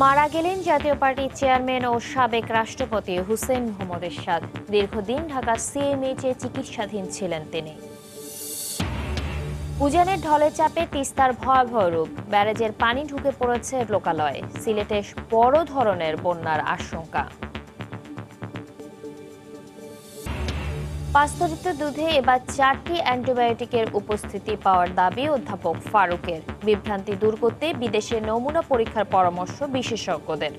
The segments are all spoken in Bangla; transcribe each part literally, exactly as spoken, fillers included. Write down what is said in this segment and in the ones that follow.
मारा गेलें जातीय पार्टी चेयरमैन और साबेक राष्ट्रपति हुसैन मोहम्मद एरशाद दीर्घदिन ढाका सीएमएच चिकित्साधीन छिलेन तिनि उजाने ढले चापे तिस्तार भयावह रूप ব্যারেজের पानी ढुके पड़ेছে लोकालये सिलेटे बड़ धरनेर बन्यार आशंका पास्तरित दूधे एबार चारटी অ্যান্টিবায়োটিকের उपस्थिति पावार दाबी अध्यापक फारुकेर विभ्रांति दूर करते विदेशे नमूना परीक्षार परामर्श विशेषज्ञदेर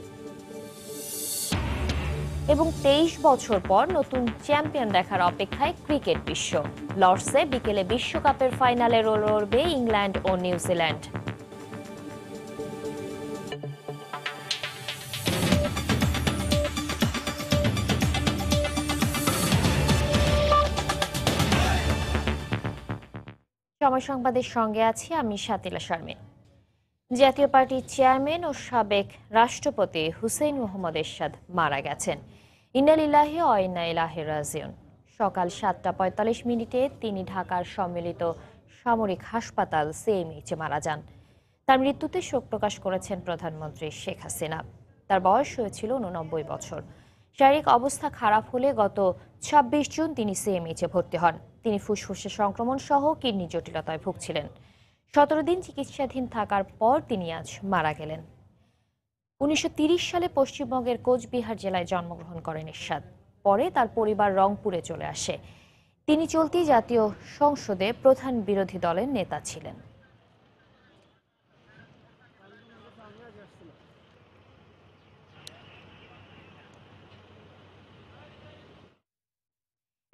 एबं तेईस बछर पर नतून चैम्पियन देखार अपेक्षाय क्रिकेट विश्व लर्डसे बिकेले विश्वकपेर फाइनाले रोल करबे इंग्लैंड और न्यूजीलैंड। সংবাদের সঙ্গে আছি আমি শাতিলা শারমিন। জাতীয় পার্টির চেয়ারম্যান ও সাবেক রাষ্ট্রপতি হুসেইন মোহাম্মদ এরশাদ মারা গেছেন। ইন্না লিল্লাহি ওয়া ইন্না ইলাইহি রাজিউন। সকাল সাতটা পঁয়তাল্লিশ মিনিটে তিনি ঢাকার সম্মিলিত সামরিক হাসপাতাল সিএমএইচে মারা যান। তার মৃত্যুতে শোক প্রকাশ করেছেন প্রধানমন্ত্রী শেখ হাসিনা। তার বয়স হয়েছিল ঊননব্বই বছর। শারীরিক অবস্থা খারাপ হলে গত ছাব্বিশ জুন তিনি সিএমএইচে ভর্তি হন। তিনি ফুসফুসে সংক্রমণ সহ কিডনি জটিলতায় ভুগছিলেন। সতেরো দিন চিকিৎসাধীন থাকার পর তিনি আজ মারা গেলেন। উনিশশো তিরিশ সালে পশ্চিমবঙ্গের কোচবিহার জেলায় জন্মগ্রহণ করেন এরশাদ। পরে তার পরিবার রংপুরে চলে আসে। তিনি চলতি জাতীয় সংসদে প্রধান বিরোধী দলের নেতা ছিলেন।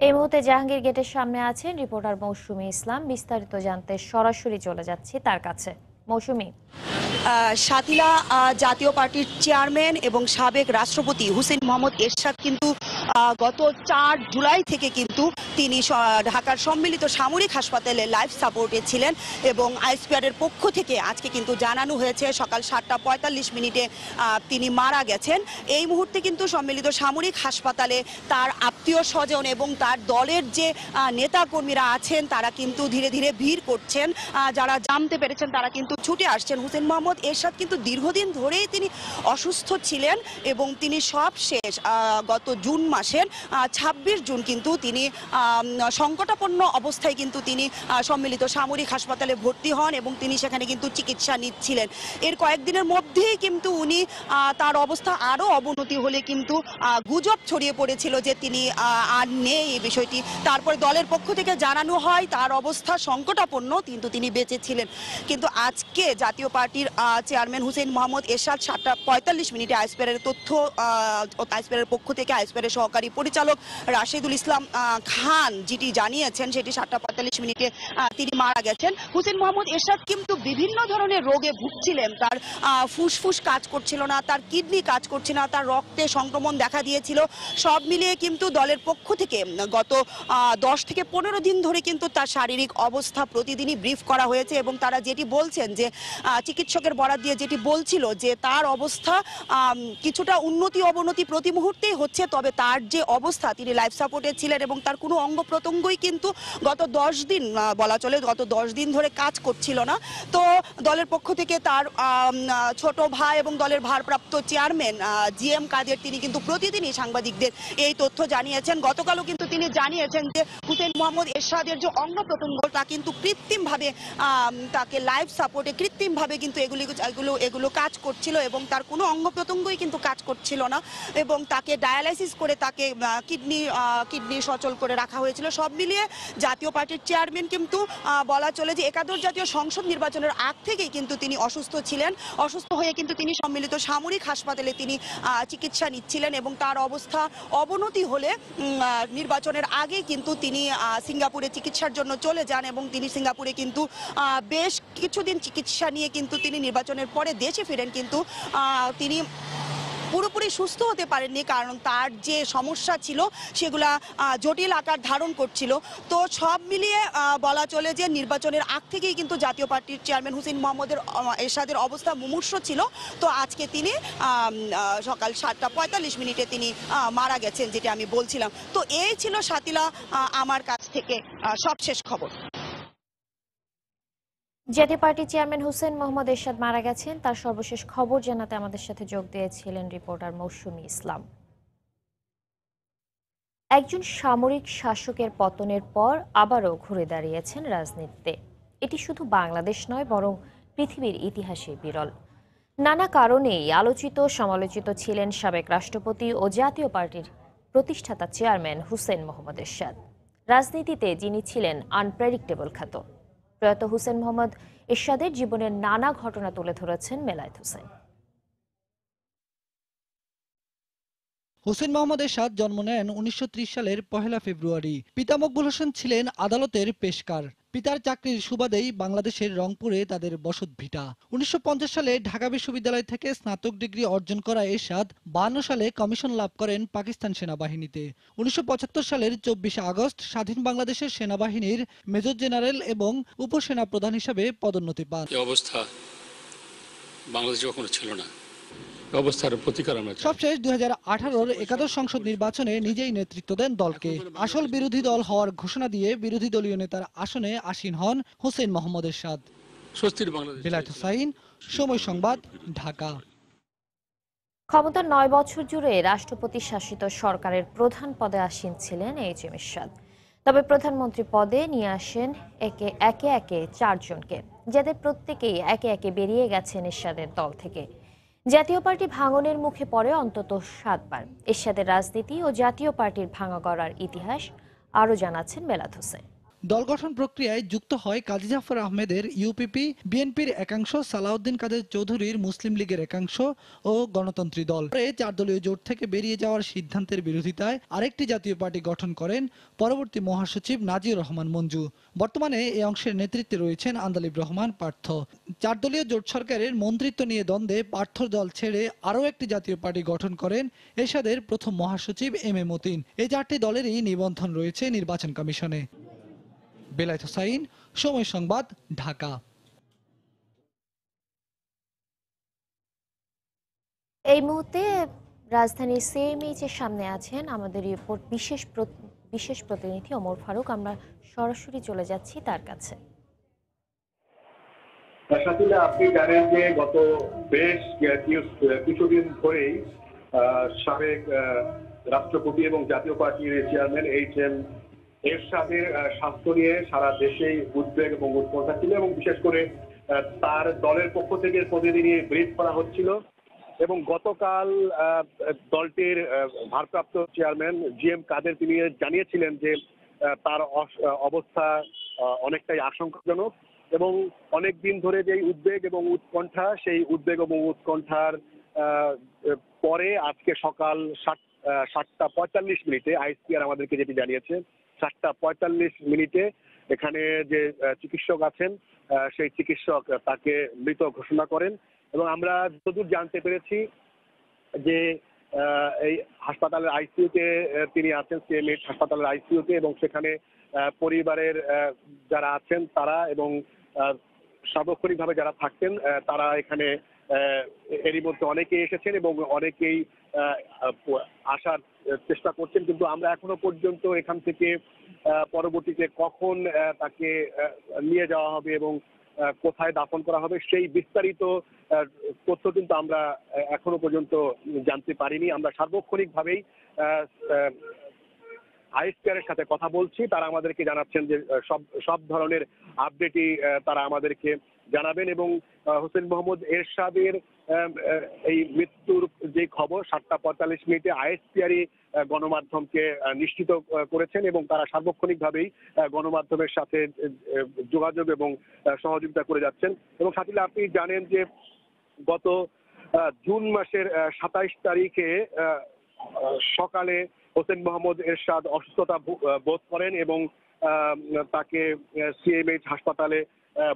এই মুহূর্তে জাহাঙ্গীর গেটের সামনে আছেন রিপোর্টার মৌসুমী ইসলাম। বিস্তারিত জানতে সরাসরি চলে যাচ্ছি তার কাছে। মৌসুমী, শাতিলা, জাতীয় পার্টির চেয়ারম্যান এবং সাবেক রাষ্ট্রপতি হুসেইন মোহাম্মদ এরশাদ কিন্তু গত চার জুলাই থেকে কিন্তু তিনি ঢাকার সম্মিলিত সামরিক হাসপাতালে লাইফ সাপোর্টে ছিলেন এবং আইসিআরের পক্ষ থেকে আজকে কিন্তু জানানো হয়েছে সকাল সাতটা পঁয়তাল্লিশ মিনিটে তিনি মারা গেছেন। এই মুহূর্তে কিন্তু সম্মিলিত সামরিক হাসপাতালে তার আত্মীয় স্বজন এবং তার দলের যে নেতাকর্মীরা আছেন তারা কিন্তু ধীরে ধীরে ভিড় করছেন। যারা জানতে পেরেছেন তারা কিন্তু ছুটে আসছেন। হুসেইন মোহাম্মদ এরশাদ কিন্তু দীর্ঘদিন ধরেই তিনি অসুস্থ ছিলেন এবং তিনি সব শেষ গত জুন মাসের ছাব্বিশ জুন কিন্তু তিনি সংকটাপন্ন অবস্থায় কিন্তু তিনি সম্মিলিত সামরিক হাসপাতালে ভর্তি হন এবং তিনি সেখানে কিন্তু চিকিৎসা নিচ্ছিলেন। এর কয়েকদিনের মধ্যেই কিন্তু উনি তার অবস্থা আরও অবনতি হলে কিন্তু গুজব ছড়িয়ে পড়েছিল যে তিনি আর নেই এই বিষয়টি। তারপরে দলের পক্ষ থেকে জানানো হয় তার অবস্থা সংকটাপন্ন, কিন্তু তিনি বেঁচে ছিলেন। কিন্তু আজকে জাতীয় পার্টির চেয়ারম্যান হুসেইন মোহাম্মদ এরশাদ সাতটা পঁয়তাল্লিশ মিনিটে আইসপ্যারের তথ্য আইসপ্যারের পক্ষ থেকে আইসপ্যারের সহকারী পরিচালক রাশেদুল ইসলাম খান যেটি জানিয়েছেন সেটি সাতটা পঁয়তাল্লিশ মিনিটে তিনি মারা গেছেন। হুসেইন মোহাম্মদ এরশাদ কিন্তু বিভিন্ন ধরনের রোগে ভুগছিলেন। তার ফুসফুস কাজ করছিল না, তার কিডনি কাজ করছিল না, তার রক্তে সংক্রমণ দেখা দিয়েছিল। সব মিলিয়ে কিন্তু দলের পক্ষ থেকে গত দশ থেকে পনেরো দিন ধরে কিন্তু তার শারীরিক অবস্থা প্রতিদিনই ব্রিফ করা হয়েছে এবং তারা যেটি বলছেন যে চিকিৎসকের বরাত দিয়ে যেটি বলছিল যে তার অবস্থা কিছুটা উন্নতি অবনতি প্রতি মুহূর্তেই হচ্ছে, তবে তার যে অবস্থা তিনি লাইফ সাপোর্টে ছিলেন এবং তার কোনো অঙ্গ প্রত্যঙ্গই কিন্তু গত দশ দিন বলা চলে গত দশ দিন ধরে কাজ করছিল না। তো দলের পক্ষ থেকে তার ছোট ভাই এবং দলের ভারপ্রাপ্ত চেয়ারম্যান জি এম কাদের তিনি কিন্তু প্রতিদিনই সাংবাদিকদের এই তথ্য জানিয়েছেন। গতকালও কিন্তু তিনি জানিয়েছেন যে হুসেইন মোহাম্মদ এরশাদের যে অঙ্গ প্রত্যঙ্গ তা কিন্তু কৃত্রিমভাবে তাকে লাইফ সাপোর্টে কৃত্রিমভাবে কিন্তু এগুলি এগুলো এগুলো কাজ করছিল এবং তার কোনো অঙ্গ প্রত্যঙ্গই কিন্তু কাজ করছিল না এবং তাকে ডায়ালাইসিস করে তাকে কিডনি কিডনি সচল করে রাখা হয়েছিল। সব মিলিয়ে জাতীয় পার্টির চেয়ারম্যান কিন্তু বলা চলে যে একাদশ জাতীয় সংসদ নির্বাচনের আগ থেকেই কিন্তু তিনি অসুস্থ ছিলেন। অসুস্থ হয়ে কিন্তু তিনি সম্মিলিত সামরিক হাসপাতালে তিনি চিকিৎসা নিচ্ছিলেন এবং তার অবস্থা অবনতি হলে নির্বাচনের আগে কিন্তু তিনি সিঙ্গাপুরে চিকিৎসার জন্য চলে যান এবং তিনি সিঙ্গাপুরে কিন্তু বেশ কিছুদিন চিকিৎসা নিয়ে কিন্তু তিনি নির্বাচনের পরে দেশে ফিরেন। কিন্তু তিনি পুরোপুরি সুস্থ হতে পারেননি, কারণ তার যে সমস্যা ছিল সেগুলা জটিল আকার ধারণ করছিল। তো সব মিলিয়ে বলা চলে যে নির্বাচনের আগ থেকেই কিন্তু জাতীয় পার্টির চেয়ারম্যান হুসেইন মোহাম্মদ এরশাদের অবস্থা মুমূর্ষু ছিল। তো আজকে তিনি সকাল সাতটা পঁয়তাল্লিশ মিনিটে তিনি মারা গেছেন, যেটা আমি বলছিলাম। তো এই ছিল শাতিলা আমার কাছ থেকে সবশেষ খবর। জাতীয় পার্টি চেয়ারম্যান হোসেন মোহাম্মদ এরশাদ মারা গেছেন তার সর্বশেষ খবর জানাতে আমাদের সাথে যোগ দিয়েছিলেন রিপোর্টার মৌসুমী ইসলাম একজন সামরিক শাসকের পতনের পর আবারো ঘুরে দাঁড়িয়েছেন রাজনীতিতে এটি শুধু বাংলাদেশ নয় বরং পৃথিবীর ইতিহাসে বিরল নানা কারণে আলোচিত সমালোচিত ছিলেন সাবেক রাষ্ট্রপতি ও জাতীয় পার্টির প্রতিষ্ঠাতা চেয়ারম্যান হোসেন মোহাম্মদ এরশাদ রাজনীতিতে যিনি ছিলেন আনপ্রেডিক্টেবল খ্যাত প্রয়াত হোসেন মোহাম্মদ এরশাদের জীবনের নানা ঘটনা তুলে ধরেছেন মেলায়েত হোসেন হোসেন মোহাম্মদ এরশাদ জন্ম নেন উনিশশো ত্রিশ সালের পহেলা ফেব্রুয়ারি পিতা মকবুল হোসেন ছিলেন আদালতের পেশকার পিতার চাকরির সুবাদেই বাংলাদেশের রংপুরে তাদের বসত ভিটা উনিশশো পঞ্চাশ সালে ঢাকা বিশ্ববিদ্যালয় থেকে স্নাতক ডিগ্রি অর্জন করা এরশাদ বায়ান্ন সালে কমিশন লাভ করেন পাকিস্তান সেনাবাহিনীতে উনিশশো পঁচাত্তর সালের চব্বিশে আগস্ট স্বাধীন বাংলাদেশের সেনাবাহিনীর মেজর জেনারেল এবং উপসেনাপ্রধান হিসেবে পদোন্নতি পান এই অবস্থা বাংলাদেশে কখনো ছিল না সবশেষ দুই হাজার আঠারোর একাদশ সংসদ নির্বাচনে নিজেই নেতৃত্ব দেন দলকে আসল বিরোধী দল হওয়ার ঘোষণা দিয়ে বিরোধী দলীয় নেতার আসনে আসীন হন হোসেন মোহাম্মদ এরশাদ মেলায়েত হোসেন সময় সংবাদ ঢাকা ক্ষমতার নয় বছর জুড়ে রাষ্ট্রপতি শাসিত সরকারের প্রধান পদে আসীন ছিলেন এইচএম এরশাদ তবে প্রধানমন্ত্রী পদে নিয়ে আসেন একে একে একে চারজনকে যাদের প্রত্যেকেই একে একে বেরিয়ে গেছেন এরশাদের দল থেকে জাতীয় পার্টি ভাঙনের মুখে পড়ে অন্তত সাতবার এরশাদের রাজনীতি ও জাতীয় পার্টির ভাঙা গড়ার ইতিহাস আরও জানাচ্ছেন মেলায়েত হোসেন দল গঠন প্রক্রিয়ায় যুক্ত হয় কাজী জাফর আহমেদের ইউপিপি বিএনপির একাংশ সালাউদ্দিন কাদের চৌধুরীর মুসলিম লীগের একাংশ ও গণতন্ত্রী দল এই চার দলীয় জোট থেকে বেরিয়ে যাওয়ার সিদ্ধান্তের বিরোধিতায় আরেকটি জাতীয় পার্টি গঠন করেন পরবর্তী মহাসচিব নাজির রহমান মঞ্জু বর্তমানে এই অংশের নেতৃত্বে রয়েছেন আন্দালিব রহমান পার্থ চার দলীয় জোট সরকারের মন্ত্রিত্ব নিয়ে দ্বন্দ্বে পার্থর দল ছেড়ে আরও একটি জাতীয় পার্টি গঠন করেন এরশাদের প্রথম মহাসচিব এম এ মতিন এই চারটি দলেরই নিবন্ধন রয়েছে নির্বাচন কমিশনে মেলায়েত হোসেন সময় সংবাদ ঢাকা এই মুহূর্তে রাজধানী সিএমএইচের সামনে আছেন আমাদের রিপোর্ট বিশেষ বিশেষ প্রতিনিধি ওমর ফারুক আমরা সরাসরি চলে যাচ্ছি তার কাছে দর্শকরা আপনি জানেন যে গত বেশ কিছুদিন ধরেই সাবেক রাষ্ট্রপতি এবং জাতীয় পার্টির চেয়ারম্যান এইচ এম এরশাদের স্বাস্থ্য নিয়ে সারা দেশেই উদ্বেগ এবং উৎকণ্ঠা ছিল এবং বিশেষ করে তার দলের পক্ষ থেকে প্রতিদিন ব্রিফ করা হচ্ছিল এবং গতকাল দলটির ভারপ্রাপ্ত চেয়ারম্যান জি এম কাদের তিনি জানিয়েছিলেন যে তার অবস্থা অনেকটাই আশঙ্কাজনক এবং অনেক দিন ধরে যে উদ্বেগ এবং উৎকণ্ঠা সেই উদ্বেগ এবং উৎকণ্ঠার পরে আজকে সকাল সাত সাতটা পঁয়তাল্লিশ মিনিটে আইসিআর আমাদেরকে যেটি জানিয়েছে সাতটা পঁয়তাল্লিশ মিনিটে এখানে যে চিকিৎসক আছেন সেই চিকিৎসক তাকে মৃত ঘোষণা করেন এবং আমরা যতদূর জানতে পেরেছি যে এই হাসপাতালের আইসিইউতে তিনি আছেন সিএমএইচ হাসপাতালের আইসিইউতে এবং সেখানে পরিবারের যারা আছেন তারা এবং সার্বক্ষণিকভাবে যারা থাকতেন তারা এখানে এরই মধ্যে অনেকেই এসেছেন এবং অনেকেই আসার চেষ্টা করছেন কিন্তু আমরা এখনো পর্যন্ত এখান থেকে পরবর্তীতে কখন তাকে নিয়ে যাওয়া হবে এবং কোথায় দাফন করা হবে সেই বিস্তারিত তথ্য কিন্তু আমরা এখনো পর্যন্ত জানতে পারিনি আমরা সার্বক্ষণিকভাবেই আইএসপিআরের সাথে কথা বলছি তারা আমাদেরকে জানাচ্ছেন যে সব সব ধরনের আপডেটই তারা আমাদেরকে জানাবেন এবং হোসেন মোহাম্মদ এরশাদের এই মৃত্যুর যে খবর সাতটা পঁয়তাল্লিশ মিনিটে আইএসপিআরই গণমাধ্যমকে নিশ্চিত করেছেন এবং তারা সার্বক্ষণিকভাবেই গণমাধ্যমের সাথে যোগাযোগ এবং সহযোগিতা করে যাচ্ছেন এবং সাথীরা আপনি জানেন যে গত জুন মাসের সাতাইশ তারিখে সকালে হোসেন মোহাম্মদ এরশাদ অসুস্থতা বোধ করেন এবং তাকে সিএমএইচ হাসপাতালে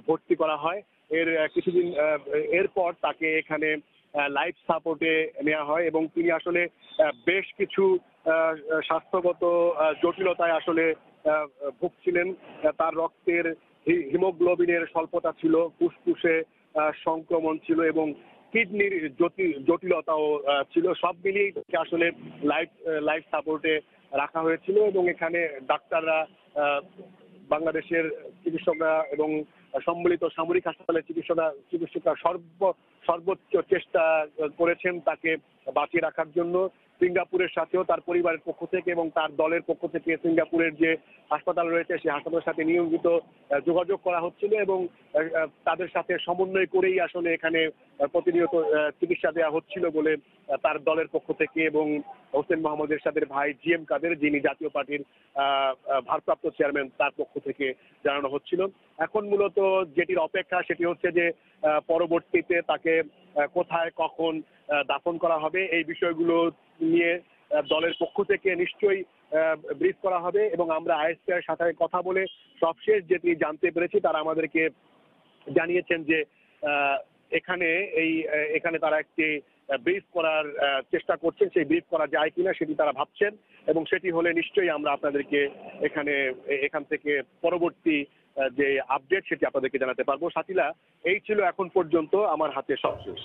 ভর্তি করা হয় এর কিছুদিন এরপর তাকে এখানে লাইফ সাপোর্টে নেওয়া হয় এবং তিনি আসলে বেশ কিছু স্বাস্থ্যগত জটিলতায় আসলে ভুগছিলেন তার রক্তের হিমোগ্লোবিনের স্বল্পতা ছিল ফুসফুসে সংক্রমণ ছিল এবং কিডনির জটিলতাও ছিল সব মিলিয়ে আসলে লাইফ লাইফ সাপোর্টে রাখা হয়েছিল এবং এখানে ডাক্তাররা বাংলাদেশের চিকিৎসকরা এবং সম্মিলিত সামরিক হাসপাতালে চিকিৎসকরা চিকিৎসকরা সর্ব সর্বোচ্চ চেষ্টা করেছেন তাকে বাঁচিয়ে রাখার জন্য। সিঙ্গাপুরের সাথেও তার পরিবারের পক্ষ থেকে এবং তার দলের পক্ষ থেকে সিঙ্গাপুরের যে হাসপাতাল রয়েছে সেই হাসপাতালের সাথে নিয়মিত যোগাযোগ করা হচ্ছিল এবং তাদের সাথে সমন্বয় করেই আসলে এখানে প্রতিনিয়ত চিকিৎসা দেওয়া হচ্ছিল বলে তার দলের পক্ষ থেকে এবং হোসেন মোহাম্মদ এরশাদের ভাই জি এম কাদের, যিনি জাতীয় পার্টির ভারপ্রাপ্ত চেয়ারম্যান, তার পক্ষ থেকে জানানো হচ্ছিল। এখন মূলত যেটির অপেক্ষা সেটি হচ্ছে যে পরবর্তীতে তাকে কোথায় কখন দাফন করা হবে এই বিষয়গুলো নিয়ে দলের পক্ষ থেকে নিশ্চয়ই ব্রিফ করা হবে এবং আমরা আইএসপিআর সাথে কথা বলে সবশেষ যেটি জানতে পেরেছি তারা আমাদেরকে জানিয়েছেন যে এখানে এই এখানে তারা একটি ব্রিফ করার চেষ্টা করছেন, সেই ব্রিফ করা যায় কিনা সেটি তারা ভাবছেন এবং সেটি হলে নিশ্চয়ই আমরা আপনাদেরকে এখানে এখান থেকে পরবর্তী যে আপডেট সেটি আপনাদেরকে জানাতে পারবো। সাথীরা, এই ছিল এখন পর্যন্ত আমার হাতে সবশেষ।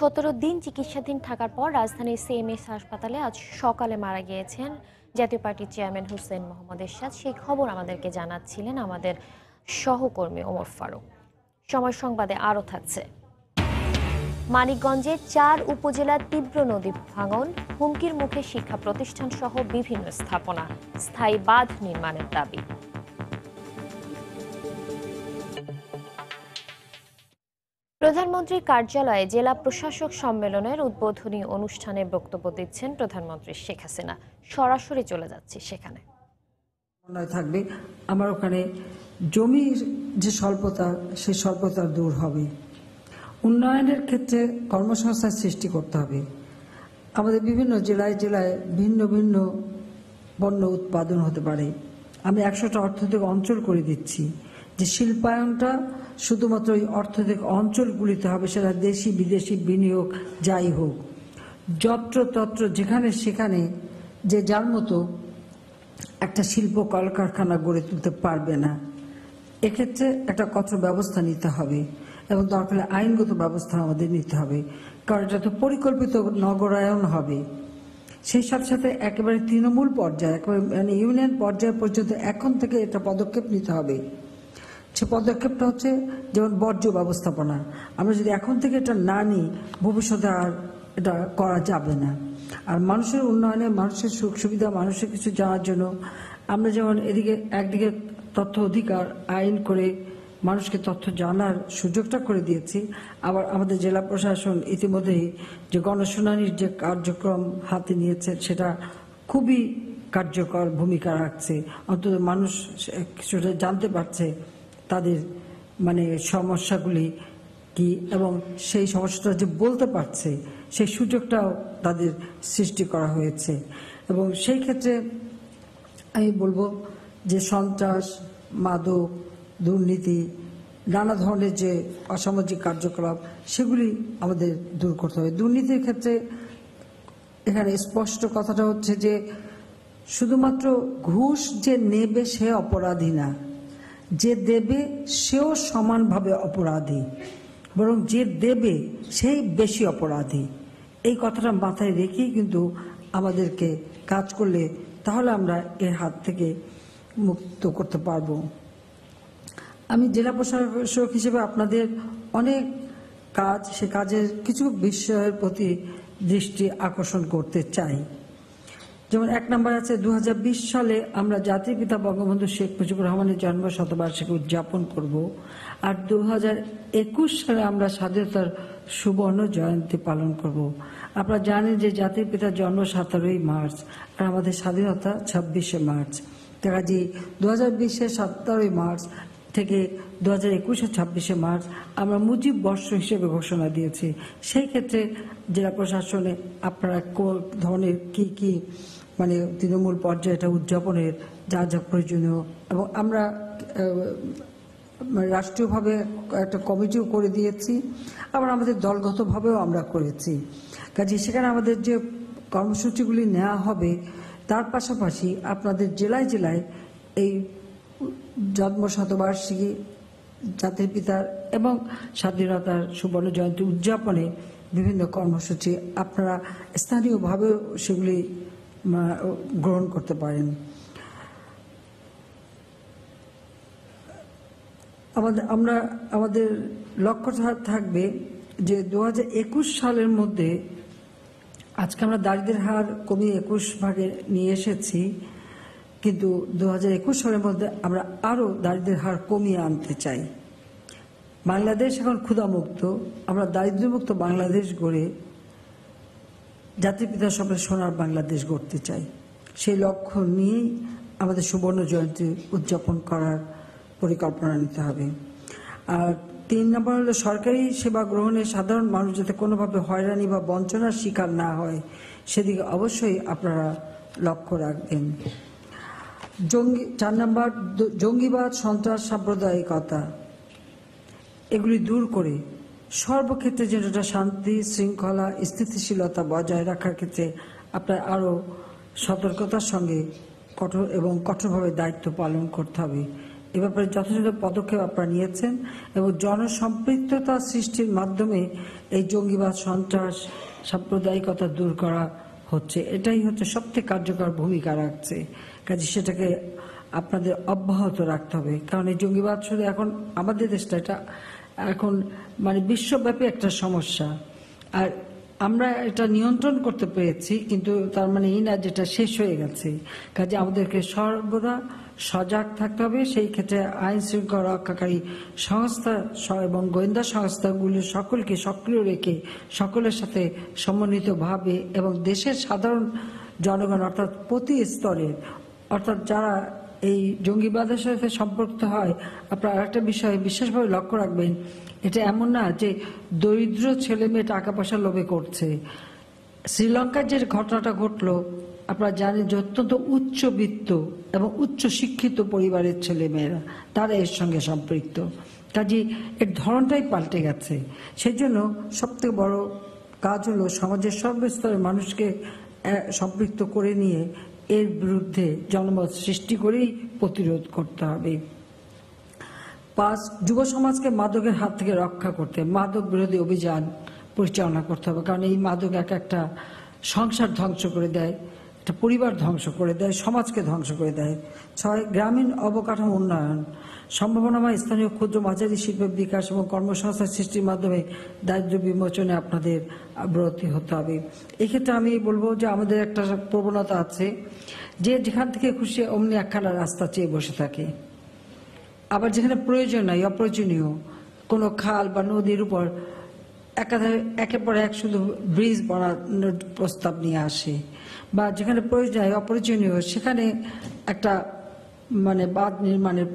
সতেরো দিন চিকিৎসাধীন থাকার পর রাজধানীর সিএমএস হাসপাতালে আজ সকালে মারা গিয়েছেন জাতীয় পার্টির চেয়ারম্যান হোসেন মোহাম্মদ এরশাদ। সেই খবর আমাদেরকে জানাচ্ছিলেন আমাদের সহকর্মী ওমর ফারুক। সময় সংবাদে আরও থাকছে মানিকগঞ্জের চার উপজেলার তীব্র নদী ভাঙন, হুমকির মুখে শিক্ষা প্রতিষ্ঠান সহ বিভিন্ন স্থাপনা, স্থায়ী বাঁধ নির্মাণের দাবি। প্রধানমন্ত্রী কার্যালয়ে জেলা প্রশাসক সম্মেলনের উদ্বোধনী অনুষ্ঠানে বক্তব্য দিচ্ছেন প্রধানমন্ত্রী শেখ হাসিনা। সরাসরি চলে যাচ্ছে সেখানে। থাকবে আমার ওখানে জমির যে স্বল্পতা, সেই স্বল্পতা দূর হবে, উন্নয়নের ক্ষেত্রে কর্মসংস্থান সৃষ্টি করতে হবে। আমাদের বিভিন্ন জেলায় জেলায় ভিন্ন ভিন্ন পণ্য উৎপাদন হতে পারে। আমি একশোটা অর্থনৈতিক অঞ্চল করে দিচ্ছি যে শিল্পায়নটা শুধুমাত্র ওই অর্থনৈতিক অঞ্চলগুলিতে হবে, সেটা দেশি বিদেশি বিনিয়োগ যাই হোক, যত্রতত্র যেখানে সেখানে যে যার মতো একটা শিল্প কলকারখানা গড়ে তুলতে পারবে না। এক্ষেত্রে একটা কঠোর ব্যবস্থা নিতে হবে এবং দরকার হলে আইনগত ব্যবস্থা আমাদের নিতে হবে, কারণ এটা তো পরিকল্পিত নগরায়ন হবে। সেই সব সাথে একেবারে তৃণমূল পর্যায়ে, একেবারে মানে ইউনিয়ন পর্যায় পর্যন্ত এখন থেকে এটা পদক্ষেপ নিতে হবে। সে পদক্ষেপটা হচ্ছে যেমন বর্জ্য ব্যবস্থাপনা, আমরা যদি এখন থেকে এটা না নিই ভবিষ্যতে আর এটা করা যাবে না। আর মানুষের উন্নয়নে, মানুষের সুখ সুবিধা, মানুষের কিছু জানার জন্য আমরা যেমন এদিকে একদিকে তথ্য অধিকার আইন করে মানুষকে তথ্য জানার সুযোগটা করে দিয়েছি, আবার আমাদের জেলা প্রশাসন ইতিমধ্যেই যে গণশুনানির যে কার্যক্রম হাতে নিয়েছে সেটা খুবই কার্যকর ভূমিকা রাখছে। অন্তত মানুষ কিছুটা জানতে পারছে তাদের মানে সমস্যাগুলি কি এবং সেই সমস্যাটা যে বলতে পারছে সেই সুযোগটাও তাদের সৃষ্টি করা হয়েছে। এবং সেই ক্ষেত্রে আমি বলবো যে সন্ত্রাস, মাদক, দুর্নীতি, নানা ধরনের যে অসামাজিক কার্যকলাপ সেগুলি আমাদের দূর করতে হবে। দুর্নীতির ক্ষেত্রে এখানে স্পষ্ট কথাটা হচ্ছে যে শুধুমাত্র ঘুষ যে নেবে সে অপরাধী না, যে দেবে সেও সমানভাবে অপরাধী, বরং যে দেবে সেই বেশি অপরাধী। এই কথাটা মাথায় রেখেই কিন্তু আমাদেরকে কাজ করলে তাহলে আমরা এর হাত থেকে মুক্ত করতে পারবো। আমি জেলা প্রশাসক হিসেবে আপনাদের অনেক কাজ, সে কাজের কিছু বিষয়ের প্রতি দৃষ্টি আকর্ষণ করতে চাই। যেমন এক নম্বর আছে দু হাজার বিশ সালে আমরা জাতির পিতা বঙ্গবন্ধু শেখ মুজিবুর রহমানের জন্ম শতবার্ষিকী উদযাপন করব, আর দু হাজার একুশ সালে আমরা স্বাধীনতার সুবর্ণ জয়ন্তী পালন করব। আপনারা জানেন যে জাতির পিতার জন্ম সতেরোই মার্চ আর আমাদের স্বাধীনতা ছাব্বিশে মার্চ। দেখা যে দু হাজার বিশের সতেরোই মার্চ থেকে দু হাজার একুশে ছাব্বিশে মার্চ আমরা মুজিব বর্ষ হিসেবে ঘোষণা দিয়েছি। সেই ক্ষেত্রে জেলা প্রশাসনে আপনারা কোন ধরনের কী কী মানে তৃণমূল পর্যায়ে এটা উদযাপনের যা যা প্রয়োজনীয়, এবং আমরা রাষ্ট্রীয়ভাবে একটা কমিটিও করে দিয়েছি, আবার আমাদের দলগতভাবেও আমরা করেছি। কাজে সেখানে আমাদের যে কর্মসূচিগুলি নেওয়া হবে তার পাশাপাশি আপনাদের জেলায় জেলায় এই জন্ম শতবার্ষিকী, জাতির পিতার এবং স্বাধীনতার সুবর্ণ জয়ন্তী উদযাপনে বিভিন্ন কর্মসূচি আপনারা স্থানীয়ভাবেও সেগুলি গ্রহণ করতে পারেন। আমরা আমাদের লক্ষ্য থাকবে যে दो हज़ार इक्कीस সালের মধ্যে আজকে আমরা দারিদ্র্যের হার কমিয়ে इक्कीस ভাগে নিয়ে এসেছি কিন্তু दो हज़ार इक्कीस সালের মধ্যে আমরা আরো দারিদ্র্যের হার কমিয়ে আনতে চাই। বাংলাদেশ এখন ক্ষুধামুক্ত, আমরা দারিদ্র্যমুক্ত বাংলাদেশ গড়ে জাতির পিতা স্বপ্নের সোনার বাংলাদেশ গড়তে চাই। সেই লক্ষ্য নিয়ে আমাদের সুবর্ণ জয়ন্তী উদযাপন করার পরিকল্পনা নিতে হবে। আর तीन नम्बर हलो सरकारी सेवा ग्रहणे साधारण मानुष जाते कोनोभाबे हयरानी बा वंचनार शिकार ना हय सेदिके अवश्यई आपनारा लक्ष्य राखबेन। जंगी चार नम्बर जंगीबाद सन्त्रास साम्प्रदायिकता एगुली दूर करे सर्वक्षेत्रे जेटा शांति श्रृंखला स्थितिशीलता बजाय राखार क्षेत्रे आपनारा आरो सतर्कतार संगे कठोर एवं कठोरभावे दायित्व पालन करते हबे। এ ব্যাপারে যথাযথ পদক্ষেপ আপনারা নিয়েছেন এবং জনসম্পৃক্ততা সৃষ্টির মাধ্যমে এই জঙ্গিবাদ সন্ত্রাস সাম্প্রদায়িকতা দূর করা হচ্ছে, এটাই হচ্ছে সবচেয়ে কার্যকর ভূমিকা রাখছে। কাজে সেটাকে আপনাদের অব্যাহত রাখতে হবে, কারণ এই জঙ্গিবাদ শুধু এখন আমাদের দেশটা, এটা এখন মানে বিশ্বব্যাপী একটা সমস্যা। আর আমরা এটা নিয়ন্ত্রণ করতে পেরেছি কিন্তু তার মানে এই না যেটা শেষ হয়ে গেছে। কাজে আমাদেরকে সর্বদা সজাগ থাকতে হবে। সেই ক্ষেত্রে আইন শৃঙ্খলা রক্ষাকারী সংস্থা এবং গোয়েন্দা সংস্থাগুলি সকলকে সক্রিয় রেখে সকলের সাথে সমন্বিতভাবে এবং দেশের সাধারণ জনগণ অর্থাৎ প্রতি স্তরের অর্থাৎ যারা এই জঙ্গিবাদের সাথে সম্পর্কিত হয়, আপনারা আরেকটা বিষয়ে বিশেষভাবে লক্ষ্য রাখবেন, এটা এমন না যে দরিদ্র ছেলে মেয়ে টাকা পয়সার লোভে করছে। শ্রীলঙ্কার যে ঘটনাটা ঘটলো আপনারা জানেন যে অত্যন্ত উচ্চবিত্ত এবং উচ্চ শিক্ষিত পরিবারের ছেলেমেয়েরা তারা এর সঙ্গে সম্পৃক্ত। কাজে এর ধরনটাই পাল্টে গেছে। সেই জন্য সবথেকে বড় কাজ হলো সমাজের সর্বস্তরের মানুষকে সম্পৃক্ত করে নিয়ে এর বিরুদ্ধে জনমত সৃষ্টি করেই প্রতিরোধ করতে হবে। পাঁচ, যুব সমাজকে মাদকের হাত থেকে রক্ষা করতে মাদক বিরোধী অভিযান পরিচালনা করতে হবে, কারণ এই মাদক এক একটা সংসার ধ্বংস করে দেয়, একটা পরিবার ধ্বংস করে দেয়, সমাজকে ধ্বংস করে দেয়। ছয়, গ্রামীণ অবকাঠামো উন্নয়ন সম্ভাবনাময় স্থানীয় ক্ষুদ্র মাঝারি শিল্পের বিকাশ এবং কর্মসংস্থান সৃষ্টির মাধ্যমে দারিদ্র্য বিমোচনে আপনাদের আগ্রহী হতে হবে। এক্ষেত্রে আমি বলবো যে আমাদের একটা প্রবণতা আছে যে যেখান থেকে খুশি অমনি একখানা রাস্তা চেয়ে বসে থাকে, আবার যেখানে প্রয়োজন নাই অপ্রয়োজনীয় কোনো খাল বা নদীর উপর একাধারে একের পর এক শুধু ব্রিজ বানানোর প্রস্তাব নিয়ে আসে, বা যেখানে প্রয়োজন হয় অপ্রয়োজনীয় সেখানে একটা মানে বাঁধ নির্মাণের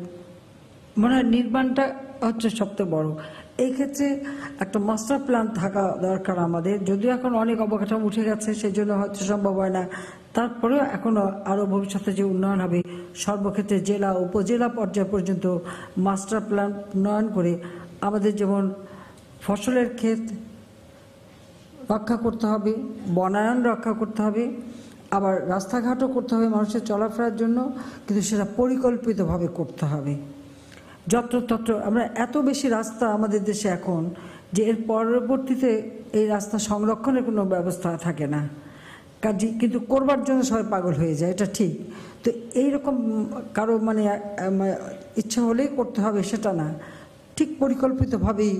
মানে নির্মাণটা হচ্ছে সবচেয়ে বড়। এই ক্ষেত্রে একটা মাস্টার প্ল্যান থাকা দরকার আমাদের, যদিও এখন অনেক অবকাঠামো উঠে গেছে সেই জন্য হয়তো সম্ভব হয় না, তারপরেও এখনও আরও ভবিষ্যতে যে উন্নয়ন হবে সর্বক্ষেত্রে জেলা উপজেলা পর্যায় পর্যন্ত মাস্টার প্ল্যান উন্নয়ন করে আমাদের যেমন ফসলের ক্ষেত রক্ষা করতে হবে, বনায়ন রক্ষা করতে হবে, আবার রাস্তাঘাটও করতে হবে মানুষের চলাফেরার জন্য, কিন্তু সেটা পরিকল্পিতভাবে করতে হবে। যত্রতত্র আমরা এত বেশি রাস্তা আমাদের দেশে এখন যে এর পরবর্তীতে এই রাস্তা সংরক্ষণের কোনো ব্যবস্থা থাকে না, কাজে কিন্তু করবার জন্য সবাই পাগল হয়ে যায়, এটা ঠিক। তো এইরকম কারো মানে ইচ্ছা হলেই করতে হবে সেটা না, ঠিক পরিকল্পিতভাবেই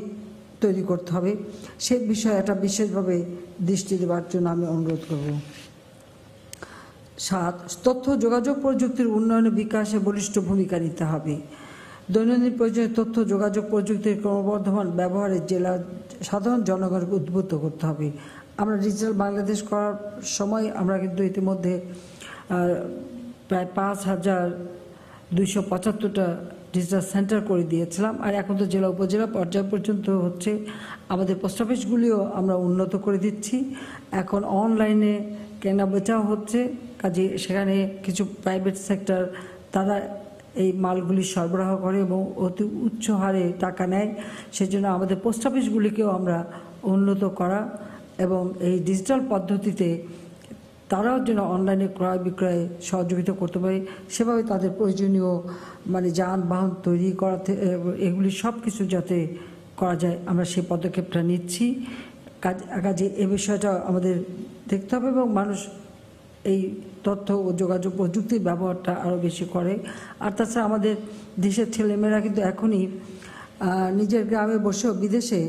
তৈরি করতে হবে। সে বিষয়ে এটা বিশেষভাবে দৃষ্টি দেওয়ার জন্য আমি অনুরোধ করব। সাত, তথ্য যোগাযোগ প্রযুক্তির উন্নয়নে বিকাশে বলিষ্ঠ ভূমিকা নিতে হবে। দৈনন্দিন প্রয়োজনে তথ্য যোগাযোগ প্রযুক্তির ক্রমবর্ধমান ব্যবহারে জেলা সাধারণ জনগণকে উদ্বুদ্ধ করতে হবে। আমরা ডিজিটাল বাংলাদেশ করার সময় আমরা কিন্তু ইতিমধ্যে প্রায় পাঁচ হাজার দুইশো পঁচাত্তরটা ডিজিটাল সেন্টার করে দিয়েছিলাম, আর এখন তো জেলা উপজেলা পর্যায় পর্যন্ত হচ্ছে। আমাদের পোস্ট অফিসগুলিও আমরা উন্নত করে দিচ্ছি, এখন অনলাইনে কেনা বেচাও হচ্ছে। কাজে সেখানে কিছু প্রাইভেট সেক্টর তারা এই মালগুলি সরবরাহ করে এবং অতি উচ্চ হারে টাকা নেয়, সেজন্য আমাদের পোস্ট অফিসগুলিকেও আমরা উন্নত করা এবং এই ডিজিটাল পদ্ধতিতে তারাও যেন অনলাইনে ক্রয় বিক্রয়ে সহযোগিতা করতে পারে সেভাবে তাদের প্রয়োজনীয় মানে যানবাহন তৈরি করাতে এগুলি সব কিছু যাতে করা যায় আমরা সেই পদক্ষেপটা নিচ্ছি। কাজে এ বিষয়টা আমাদের দেখতে হবে এবং মানুষ এই তথ্য ও যোগাযোগ প্রযুক্তির ব্যবহারটা আরও বেশি করে। আর তাছাড়া আমাদের দেশের ছেলেমেয়েরা কিন্তু এখনই নিজের গ্রামে বসেও বিদেশে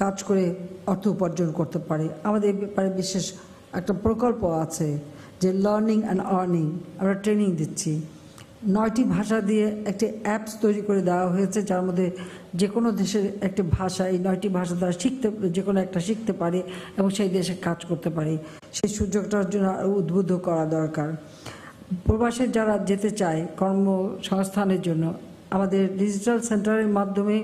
কাজ করে অর্থ উপার্জন করতে পারে। আমাদের ব্যাপারে বিশেষ একটা প্রকল্প আছে যে লার্নিং অ্যান্ড আর্নিং, আমরা ট্রেনিং দিচ্ছি। নয়টি ভাষা দিয়ে একটি অ্যাপস তৈরি করে দেওয়া হয়েছে, যার মধ্যে যে কোনো দেশের একটি ভাষা, এই নয়টি ভাষা দ্বারা শিখতে, যে কোনো একটা শিখতে পারে এবং সেই দেশে কাজ করতে পারে। সেই সুযোগটার জন্য উদ্বুদ্ধ করা দরকার। প্রবাসে যারা যেতে চায় কর্মসংস্থানের জন্য, আমাদের ডিজিটাল সেন্টারের মাধ্যমে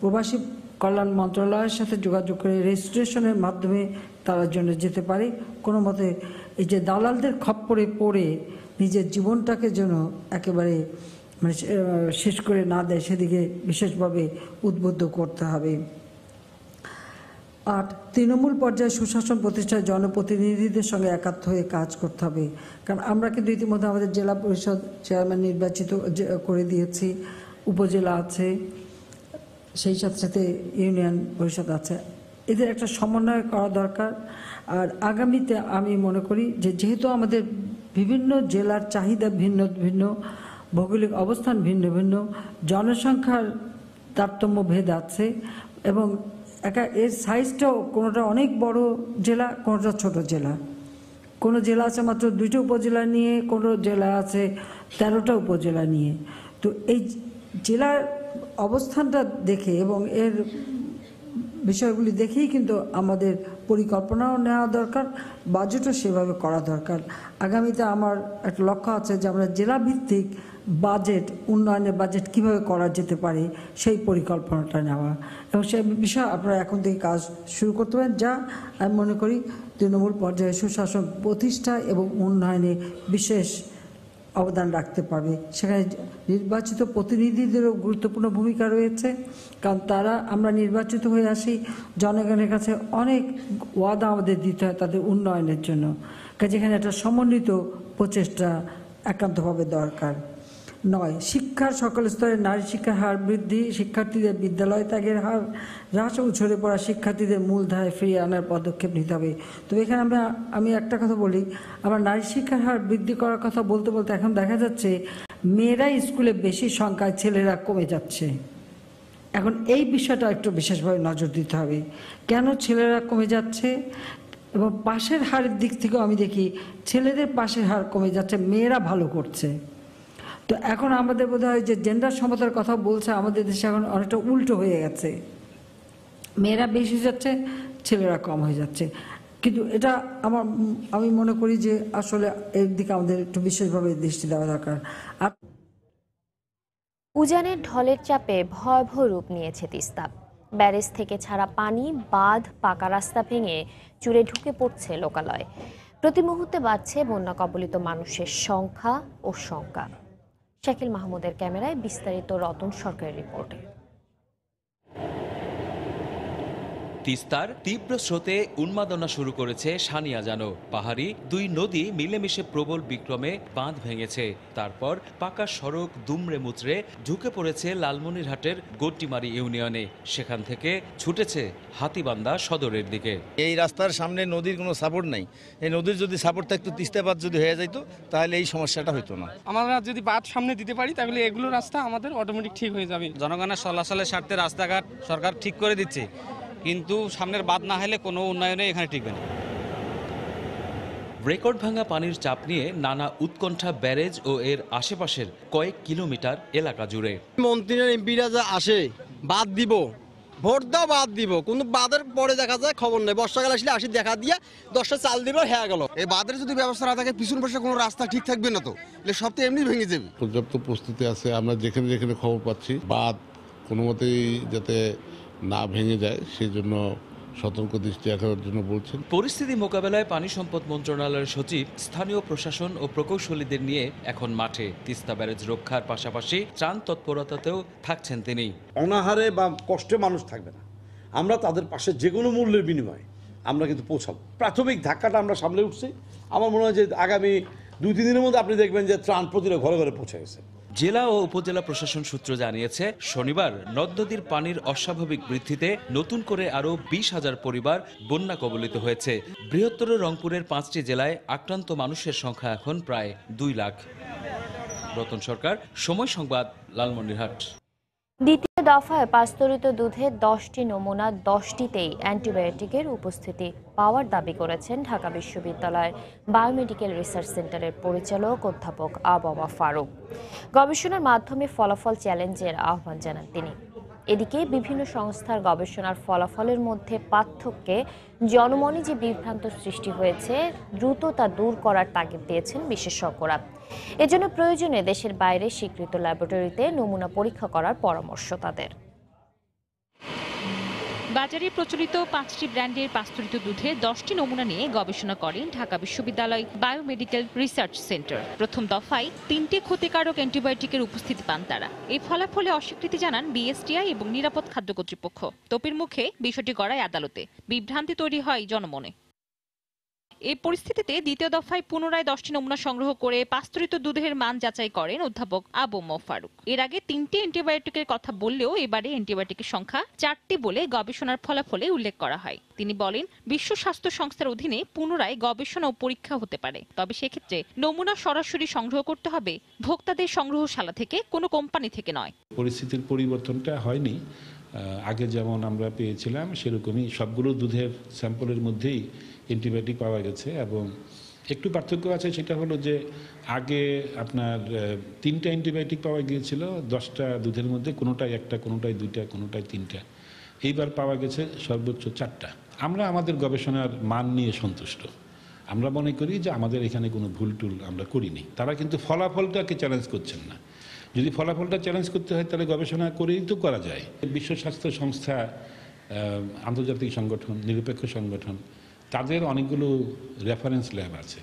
প্রবাসী কল্যাণ মন্ত্রণালয়ের সাথে যোগাযোগ করে রেজিস্ট্রেশনের মাধ্যমে তারা জন্য যেতে পারে। কোনো মতে এই যে দালালদের খপ্পরে পড়ে নিজের জীবনটাকে যেন একেবারে মানে শেষ করে না দেয়, সেদিকে বিশেষভাবে উদ্বুদ্ধ করতে হবে। আর তৃণমূল পর্যায়ে সুশাসন প্রতিষ্ঠায় জনপ্রতিনিধিদের সঙ্গে একাত্ম হয়ে কাজ করতে হবে, কারণ আমরা কিন্তু ইতিমধ্যে আমাদের জেলা পরিষদ চেয়ারম্যান নির্বাচিত করে দিয়েছি, উপজেলা আছে, সেই সাথে সাথে ইউনিয়ন পরিষদ আছে, এদের একটা সমন্বয় করা দরকার। আর আগামীতে আমি মনে করি যে যেহেতু আমাদের বিভিন্ন জেলার চাহিদা ভিন্ন ভিন্ন, ভৌগোলিক অবস্থান ভিন্ন ভিন্ন, জনসংখ্যার তারতম্য ভেদ আছে এবং একা এর সাইজটাও কোনোটা অনেক বড় জেলা, কোনোটা ছোট জেলা। কোনো জেলা আছে মাত্র দুইটা উপজেলা নিয়ে, কোনো জেলা আছে তেরোটা উপজেলা নিয়ে। তো এই জেলার অবস্থানটা দেখে এবং এর বিষয়গুলি দেখেই কিন্তু আমাদের পরিকল্পনাও নেওয়া দরকার, বাজেটও সেভাবে করা দরকার। আগামীতে আমার একটা লক্ষ্য আছে যে আমরা জেলাভিত্তিক বাজেট, উন্নয়নের বাজেট কীভাবে করা যেতে পারে সেই পরিকল্পনাটা নেওয়া, এবং সেই বিষয়ে আপনারা এখন থেকে কাজ শুরু করতে পারেন, যা আমি মনে করি তৃণমূল পর্যায়ে সুশাসন প্রতিষ্ঠা এবং উন্নয়নে বিশেষ অবদান রাখতে পারবে। সেখানে নির্বাচিত প্রতিনিধিদেরও গুরুত্বপূর্ণ ভূমিকা রয়েছে, কারণ তারা, আমরা নির্বাচিত হয়ে আসি, জনগণের কাছে অনেক ওয়াদা আমাদের দিতে হয় তাদের উন্নয়নের জন্য, কাজে এখানে একটা সমন্বিত প্রচেষ্টা একান্তভাবে দরকার। নয়, শিক্ষার সকল স্তরে নারী শিক্ষার হার বৃদ্ধি, শিক্ষার্থীদের বিদ্যালয় ত্যাগের হার হ্রাস ও ঝরে পড়া শিক্ষার্থীদের মূলধারায় ফিরিয়ে আনার পদক্ষেপ নিতে হবে। তো এখানে আমরা, আমি একটা কথা বলি, আমরা নারী শিক্ষার হার বৃদ্ধি করার কথা বলতে বলতে এখন দেখা যাচ্ছে মেয়েরা স্কুলে বেশি সংখ্যায়, ছেলেরা কমে যাচ্ছে। এখন এই বিষয়টা একটু বিশেষভাবে নজর দিতে হবে, কেন ছেলেরা কমে যাচ্ছে। এবং পাশের হারের দিক থেকেও আমি দেখি ছেলেদের পাশের হার কমে যাচ্ছে, মেয়েরা ভালো করছে। তো এখন আমাদের বোধ হয় যে জেন্ডার সমতার কথা বলছে, আমাদের দেশে এখন অনেকটা উল্টো হয়ে গেছে, মেয়েরা বেশি হয়ে যাচ্ছে, ছেলেরা কম হয়ে যাচ্ছে। কিন্তু এটা আমার, আমি মনে করি যে আসলে এর দিকে আমাদের একটু বিশেষভাবে দৃষ্টি দেওয়া দরকার। আর উজানের ঢলের চাপে ভয়াবহ রূপ নিয়েছে তিস্তা। ব্যারেজ থেকে ছাড়া পানি বাঁধ, পাকা রাস্তা ভেঙে চুরে ঢুকে পড়ছে লোকালয়। প্রতি মুহূর্তে বাড়ছে বন্যা কবলিত মানুষের সংখ্যা ও শঙ্কা। শাকিল মাহমুদের ক্যামেরায় বিস্তারিত রতন সরকারের রিপোর্টে। তিস্তার তীব্র স্রোতে উন্মাদনা শুরু করেছে সানিয়াজানো। পাহাড়ি দুই নদী মিলেমিশে প্রবল বিক্রমে বাঁধ ভেঙেছে, তারপর পাকা সড়ক দুমড়ে মুচড়ে ঢুকে পড়েছে লালমনিরহাটের গট্টিমারি ইউনিয়নে, সেখান থেকে ছুটেছে হাতীবান্ধা সদরের দিকে। এই রাস্তার সামনে নদীর কোনো সাপোর্ট নাই, এই নদীর যদি সাপোর্ট থাকতো, তিস্তা বাঁধ যদি হয়ে যেত, তাহলে এই সমস্যাটা হতো না। আমরা যদি বাঁধ সামনে দিতে পারি তাহলে এগুলো রাস্তা আমাদের অটোমেটিক ঠিক হয়ে যাবে। জনগণের চলাচলের স্বার্থে রাস্তাঘাট সরকার ঠিক করে দিচ্ছে, কিন্তু সামনের বাদ না হলে কোনো উন্নয়নে এখানে টিকবে না। রেকর্ড ভাঙা পানির চাপ নিয়ে নানা উৎকণ্ঠা ব্যারেজ ও এর আশেপাশের কয়েক কিলোমিটার এলাকা জুড়ে। মন্ত্রীর এমপিরা যা আসে, বাদ দিব, ভোট দাও, বাদ দিব, কিন্তু বাঁধের পরে দেখা যায় খবর নেই। বর্ষাকাল আসলে আসি দেখা দিয়ে দশটা চাল দিব, হ্যাঁ গেল। এই বাঁধের যদি ব্যবস্থা না থাকে, পিছন পাশে কোনো রাস্তা ঠিক থাকবে না, তো এলে সব তো এমনি ভেঙে যাবে। পর্যাপ্ত প্রস্তুতি আছে, আমরা যেখানে যেখানে খবর পাচ্ছি বাঁধ কোনো মতেই যাতে না ভেঙে যায় সেজন্য সতর্ক দৃষ্টি রাখার জন্য বলছেন। পরিস্থিতি মোকাবেলায় পানি সম্পদ মন্ত্রণালয়ের সচিব স্থানীয় প্রশাসন ও প্রকৌশলীদের নিয়ে এখন মাঠে। তিস্তা ব্যারেজ রক্ষার পাশাপাশি ত্রাণ তৎপরতাতেও থাকছেন তিনি। অনাহারে বা কষ্টে মানুষ থাকবে না, আমরা তাদের পাশে যে কোনো মূল্যের বিনিময়ে আমরা কিন্তু পৌঁছাবো। প্রাথমিক ধাক্কাটা আমরা সামলে উঠছি। আমার মনে হয় যে আগামী দুই তিন দিনের মধ্যে আপনি দেখবেন যে ত্রাণ প্রতিটা ঘরে ঘরে পৌঁছে গেছে। জেলা ও উপজেলা প্রশাসন সূত্র জানিয়েছে, শনিবার নদ-নদীর পানির অস্বাভাবিক বৃদ্ধিতে নতুন করে আরও বিশ হাজার পরিবার বন্যা কবলিত হয়েছে। বৃহত্তর রংপুরের পাঁচটি জেলায় আক্রান্ত মানুষের সংখ্যা এখন প্রায় দুই লাখ। রতন সরকার, সময় সংবাদ, লালমনিরহাট। दफाय पास्टरित दूधे दस टी नमूना दस टीतेई অ্যান্টিবায়োটিকের उपस्थिति पावर दाबी করেছেন ঢাকা বিশ্ববিদ্যালয়ের বায়োমেডিকেল রিসার্চ সেন্টারের পরিচালক অধ্যাপক আবাবা ফারুক। গবেষণার মাধ্যমে ফলাফল চ্যালেঞ্জের আহ্বান জানান তিনি। এদিকে বিভিন্ন সংস্থার গবেষণার ফলাফলের মধ্যে পার্থক্যে জনমনে যে বিভ্রান্ত সৃষ্টি হয়েছে দ্রুত তা দূর করার তাগিদ দিয়েছেন বিশেষজ্ঞরা। এজন্য প্রয়োজনে দেশের বাইরে স্বীকৃত ল্যাবরেটরিতে নমুনা পরীক্ষা করার পরামর্শ তাদের। বাজারে প্রচলিত পাঁচটি ব্র্যান্ডের পাস্তুরিত দুধে দশটি নমুনা নিয়ে গবেষণা করেন ঢাকা বিশ্ববিদ্যালয় বায়োমেডিকেল রিসার্চ সেন্টার। প্রথম দফায় তিনটি ক্ষতিকারক অ্যান্টিবায়োটিকের উপস্থিতি পান তারা। এই ফলাফলে অস্বীকৃতি জানান বিএসটিআই এবং নিরাপদ খাদ্য কর্তৃপক্ষ। তোপের মুখে বিষয়টি গড়ায় আদালতে, বিভ্রান্তি তৈরি হয় জনমনে। এই পরিস্থিতিতে দ্বিতীয় দফায় পুনরায় দশটি নমুনা সংগ্রহ করে পাস্তুরিত দুধের মান যাচাই করেন অধ্যাপক আবাবা ফারুক। এর আগে তিনটি অ্যান্টিবায়োটিকের কথা বললেও এবারে অ্যান্টিবায়োটিকের সংখ্যা চারটি বলে গবেষণার ফলাফলে উল্লেখ করা হয়। তিনি বলেন, বিশ্ব স্বাস্থ্য সংস্থার অধীনে পুনরায় গবেষণা ও পরীক্ষা হতে পারে, তবে সেক্ষেত্রে নমুনা সরাসরি সংগ্রহ করতে হবে ভোক্তাদের সংগ্রহশালা থেকে, কোনো কোম্পানি থেকে নয়। পরিস্থিতির পরিবর্তনটা হয়নি, আগে যেমন আমরা পেয়েছিলাম সেরকমই সবগুলো দুধের স্যাম্পলের মধ্যেই অ্যান্টিবায়োটিক পাওয়া গেছে। এবং একটু পার্থক্য আছে, সেটা হলো যে আগে আপনার তিনটা অ্যান্টিবায়োটিক পাওয়া গিয়েছিল দশটা দুধের মধ্যে, কোনোটাই একটা, কোনোটাই দুইটা, কোনোটাই তিনটা। এইবার পাওয়া গেছে সর্বোচ্চ চারটা। আমরা আমাদের গবেষণার মান নিয়ে সন্তুষ্ট। আমরা মনে করি যে আমাদের এখানে কোনো ভুল টুল আমরা করিনি। তারা কিন্তু ফলাফলটাকে চ্যালেঞ্জ করছেন না। যদি ফলাফলটা চ্যালেঞ্জ করতে হয় তাহলে গবেষণা করেই তো করা যায়। বিশ্ব স্বাস্থ্য সংস্থা আন্তর্জাতিক সংগঠন, নিরপেক্ষ সংগঠন, তাদের অনেকগুলো রেফারেন্স ল্যাব আছে।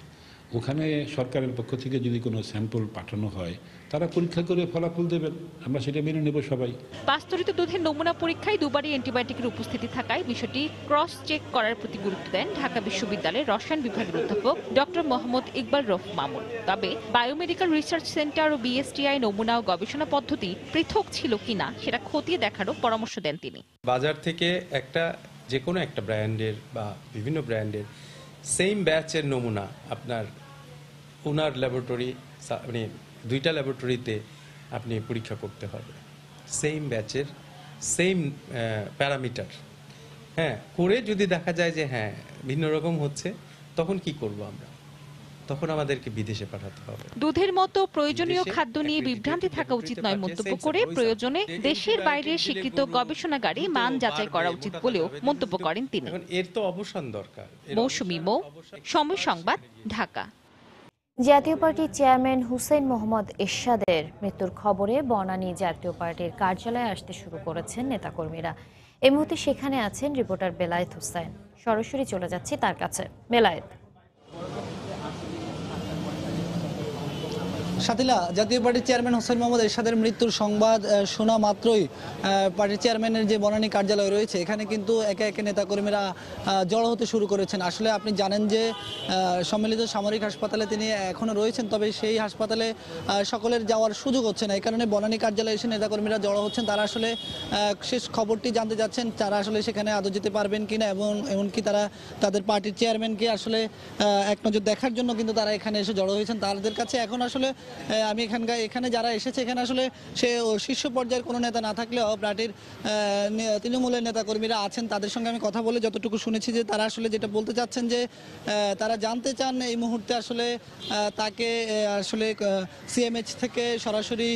ওখানে সরকারের পক্ষ থেকে যদি কোনো স্যাম্পল পাঠানো হয় তারা পরীক্ষা করে ফলাফল দেবেন, আমরা সেটা মেনে নেব সবাই। পাস্তুরিত দুধের নমুনা পরীক্ষায় দুবারই অ্যান্টিবায়োটিকের উপস্থিতি থাকায় বিষয়টি ক্রস চেক করার প্রতি গুরুত্ব দেন ঢাকা বিশ্ববিদ্যালয়ের রসায়ন বিভাগের অধ্যাপক ডক্টর মোহাম্মদ ইকবাল রফ মামুন। তবে বায়োমেডিকেল রিসার্চ সেন্টার ও বিএসটিআই নমুনা ও গবেষণা পদ্ধতি পৃথক ছিল কিনা সেটা খতিয়ে দেখারও পরামর্শ দেন তিনি। বাজার থেকে একটা যে কোনো একটা ব্র্যান্ডের বা বিভিন্ন ব্র্যান্ডের সেম ব্যাচের নমুনা আপনার ওনার ল্যাবরেটরি, মানে দুইটা ল্যাবরেটরিতে আপনি পরীক্ষা করতে হবে, সেম ব্যাচের সেম প্যারামিটার। হ্যাঁ, করে যদি দেখা যায় যে হ্যাঁ ভিন্ন রকম হচ্ছে, তখন কি করব আমরা? তখন আমাদেরকে বিদেশে পাঠাতে হবে। দুধের মতো প্রয়োজনীয় খাদ্য নিয়ে বিভ্রান্তি থাকা উচিত নয় মন্তব্য করে প্রয়োজনে দেশের বাইরে স্বীকৃত গবেষণাগারে মান যাচাই করা উচিত বলেও মন্তব্য করেন তিনি। এর তো অবসান দরকার। মৌসুমী মৌ, সময় সংবাদ, ঢাকা। জাতীয় পার্টির চেয়ারম্যান হুসেইন মোহাম্মদ এরশাদের মৃত্যুর খবরে বনানী জাতীয় পার্টির কার্যালয়ে আসতে শুরু করেছেন নেতাকর্মীরা। এই মুহূর্তে সেখানে আছেন রিপোর্টার বেলায়েত হোসেন। সরাসরি চলে যাচ্ছি তার কাছে। বেলায়েত, সাথীরা, জাতীয় পার্টির চেয়ারম্যান হোসেন মোহাম্মদ এরশাদের মৃত্যুর সংবাদ শোনা মাত্রই পার্টির চেয়ারম্যানের যে বনানী কার্যালয় রয়েছে এখানে কিন্তু একে একে নেতাকর্মীরা জড়ো হতে শুরু করেছেন। আসলে আপনি জানেন যে সম্মিলিত সামরিক হাসপাতালে তিনি এখনও রয়েছেন, তবে সেই হাসপাতালে সকলের যাওয়ার সুযোগ হচ্ছে না। এই কারণে বনানী কার্যালয়ে এসে নেতাকর্মীরা জড়ো হচ্ছেন। তারা আসলে শেষ খবরটি জানতে যাচ্ছেন, তারা আসলে সেখানে আদৌ যেতে পারবেন কিনা, এবং এমনকি তারা তাদের পার্টির চেয়ারম্যানকে আসলে এক নজর দেখার জন্য কিন্তু তারা এখানে এসে জড়ো হয়েছেন। তাদের কাছে এখন আসলে আমি এখানকার এখানে যারা এসেছে এখানে আসলে সে শীর্ষ পর্যায়ের কোনো নেতা না থাকলেও পার্টির তৃণমূলের নেতাকর্মীরা আছেন। তাদের সঙ্গে আমি কথা বলে যতটুকু শুনেছি যে তারা আসলে যেটা বলতে চাচ্ছেন যে তারা জানতে চান এই মুহূর্তে আসলে তাকে আসলে সিএমএইচ থেকে সরাসরি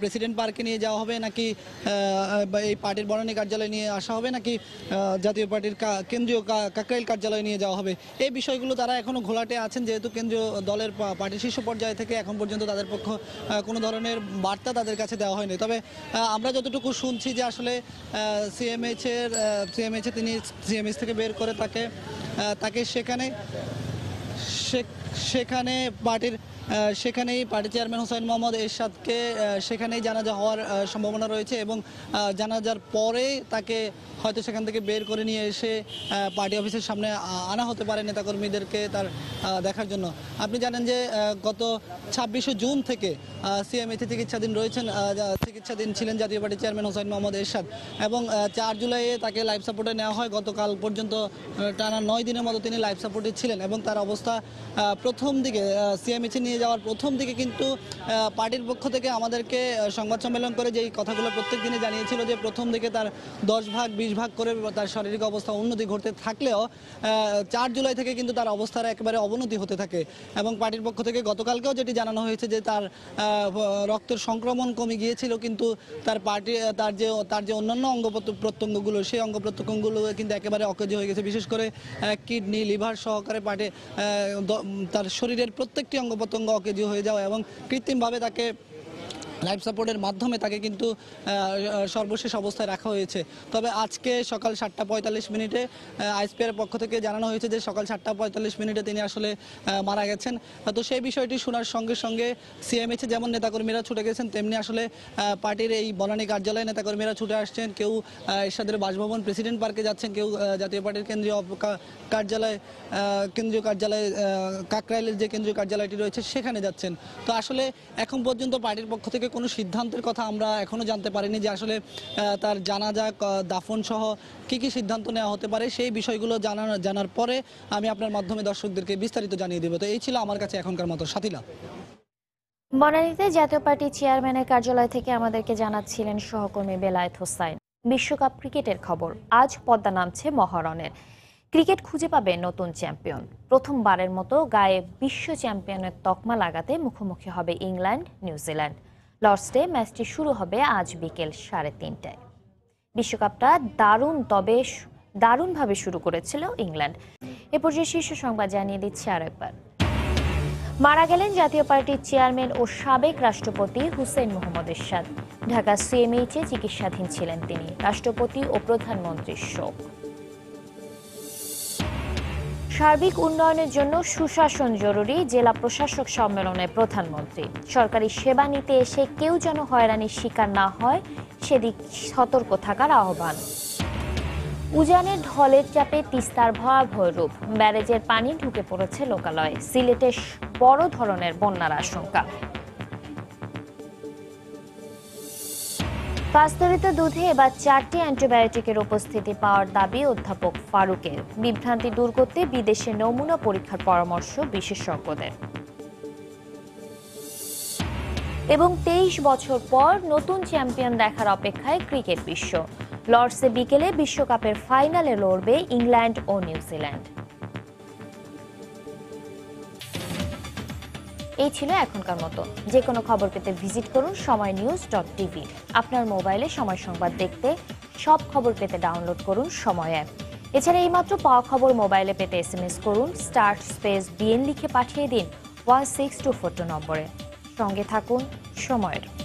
প্রেসিডেন্ট পার্কে নিয়ে যাওয়া হবে নাকি এই পার্টির বনানী কার্যালয়ে নিয়ে আসা হবে নাকি জাতীয় পার্টির কেন্দ্রীয় কাকরাইল কার্যালয়ে নিয়ে যাওয়া হবে। এই বিষয়গুলো তারা এখনও ঘোলাটে আছেন, যেহেতু কেন্দ্রীয় দলের পার্টির শীর্ষ পর্যায় থেকে এখন পর্যন্ত তাদের পক্ষ কোনো ধরনের বার্তা তাদের কাছে দেওয়া হয়নি। তবে আমরা যতটুকু শুনছি যে আসলে সিএমএইচ এর সিএমএইচ এ তিনি সিএমএইচ থেকে বের করে তাকে তাকে সেখানে সেখানে পার্টির সেখানেই পার্টি চেয়ারম্যান হোসেন মোহাম্মদ এরশাদকে সেখানেই জানাজা হওয়ার সম্ভাবনা রয়েছে, এবং জানাজার পরে তাকে হয়তো সেখান থেকে বের করে নিয়ে এসে পার্টি অফিসের সামনে আনা হতে পারে নেতাকর্মীদেরকে তার দেখার জন্য। আপনি জানেন যে গত ছাব্বিশে জুন থেকে সিএমএইচে চিকিৎসাধীন রয়েছেন চিকিৎসাধীন ছিলেন জাতীয় পার্টি চেয়ারম্যান হোসেন মোহাম্মদ এরশাদ, এবং চার জুলাইয়ে তাকে লাইফ সাপোর্টে নেওয়া হয়। গতকাল পর্যন্ত টানা নয় দিনের মতো তিনি লাইফ সাপোর্টে ছিলেন এবং তার অবস্থা প্রথম দিকে সিএমএইচে নিয়ে যাওয়ার প্রথম দিকে কিন্তু পার্টির পক্ষ থেকে আমাদেরকে সংবাদ সম্মেলন করে যেই কথাগুলো প্রত্যেকদিনই জানিয়েছিল যে প্রথম দিকে তার দশ ভাগ বিশ ভাগ করে তার শারীরিক অবস্থা উন্নতি ঘটতে থাকলেও চার জুলাই থেকে কিন্তু তার অবস্থার একেবারে অবনতি হতে থাকে এবং পার্টির পক্ষ থেকে গতকালকেও যেটি জানানো হয়েছে যে তার রক্তের সংক্রমণ কমে গিয়েছিল কিন্তু তার পার্টি তার যে তার যে অন্যান্য অঙ্গপ্রত্যঙ্গগুলো সেই অঙ্গপ্রত্যঙ্গগুলো কিন্তু একেবারে অকেজ হয়ে গেছে বিশেষ করে কিডনি লিভার সহকারে পার্টি তার শরীরের প্রত্যেকটি অঙ্গপ্রত্যঙ্গ অকেজ হয়ে যাওয়া এবং কৃত্রিমভাবে তাকে লাইফ সাপোর্টের মাধ্যমে তাকে কিন্তু সর্বশেষ অবস্থায় রাখা হয়েছে তবে আজকে সকাল সাতটা পঁয়তাল্লিশ মিনিটে আইসিপিআর পক্ষ থেকে জানানো হয়েছে যে সকাল সাতটা পঁয়তাল্লিশ মিনিটে তিনি আসলে মারা গেছেন তো সেই বিষয়টি শোনার সঙ্গে সঙ্গে সিএমএইচে যেমন নেতাকর্মীরা ছুটে গেছেন তেমনি আসলে পার্টির এই বনানী কার্যালয়ে নেতাকর্মীরা ছুটে আসছেন কেউ এরশাদের বাসভবন প্রেসিডেন্ট পার্কে যাচ্ছেন কেউ জাতীয় পার্টির কেন্দ্রীয় কার্যালয় কেন্দ্রীয় কার্যালয় কাকরাইলের যে কেন্দ্রীয় কার্যালয়টি রয়েছে সেখানে যাচ্ছেন তো আসলে এখন পর্যন্ত পার্টির পক্ষ থেকে কোনো সিদ্ধান্তের কথা আমরা এখনো জানতে পারিনি যে আসলে তার জানাজা দাফন সহ কি কি সিদ্ধান্ত নেওয়া হতে পারে সেই বিষয়গুলো জানা জানার পরে আমি আপনার মাধ্যমে দর্শকদেরকে বিস্তারিত জানিয়ে দেব তো এই ছিল আমার কাছে এখনকার মতো সাথীলা বনানীতে জাতীয় পার্টি চেয়ারম্যানের কার্যালয় থেকে আমাদেরকে জানাচ্ছিলেন সহকর্মী বেলায়েত হোসেন বিশ্বকাপ ক্রিকেটের খবর আজ পদ্মা নামছে মহারণের ক্রিকেট খুঁজে পাবে নতুন চ্যাম্পিয়ন প্রথমবারের মতো গায়ে বিশ্ব চ্যাম্পিয়নের তকমা লাগাতে মুখোমুখি হবে ইংল্যান্ড নিউজিল্যান্ড লর্ডসে ম্যাচটি শুরু হবে আজ বিকেল সাড়ে তিনটায় বিশ্বকাপটা দারুণ তবে দারুণভাবে শুরু করেছিল ইংল্যান্ড এ পর্যায়ে শীর্ষ সংবাদ জানিয়ে দিচ্ছে আরেকবার মারা গেলেন জাতীয় পার্টির চেয়ারম্যান ও সাবেক রাষ্ট্রপতি হুসেইন মোহাম্মদ এরশাদ ঢাকা সিএমএইচে চিকিৎসাধীন ছিলেন তিনি রাষ্ট্রপতি ও প্রধানমন্ত্রীর শোক সার্বিক উন্নয়নের জন্য সুশাসন জরুরি জেলা প্রশাসক সম্মেলনে প্রধানমন্ত্রী সরকারি সেবা নিতে এসে কেউ যেন হয়রানির শিকার না হয় সেদিক সতর্ক থাকার আহ্বান উজানের ঢলের চাপে তিস্তার ভয়াবহ রূপ ব্যারেজের পানি ঢুকে পড়েছে লোকালয়ে সিলেটে বড় ধরনের বন্যার আশঙ্কা পাস্তুরিত দুধে এবার চারটি অ্যান্টিবায়োটিকের উপস্থিতি পাওয়ার দাবি অধ্যাপক ফারুকের বিভ্রান্তি দূর করতে বিদেশে নমুনা পরীক্ষার পরামর্শ বিশেষজ্ঞদের এবং তেইশ বছর পর নতুন চ্যাম্পিয়ন দেখার অপেক্ষায় ক্রিকেট বিশ্ব লর্ডসে বিকেলে বিশ্বকাপের ফাইনালে লড়বে ইংল্যান্ড ও নিউজিল্যান্ড এই ছিল এখনকার মতো যে কোনো খবর পেতে ভিজিট করুন সময় নিউজ ডট টিভি আপনার মোবাইলে সময় সংবাদ দেখতে সব খবর পেতে ডাউনলোড করুন সময় অ্যাপ এছাড়া এইমাত্র পাওয়া খবর মোবাইলে পেতে এস এম এস করুন স্টার স্পেস বিএন লিখে পাঠিয়ে দিন one six two four two নম্বরে সঙ্গে থাকুন সময়ের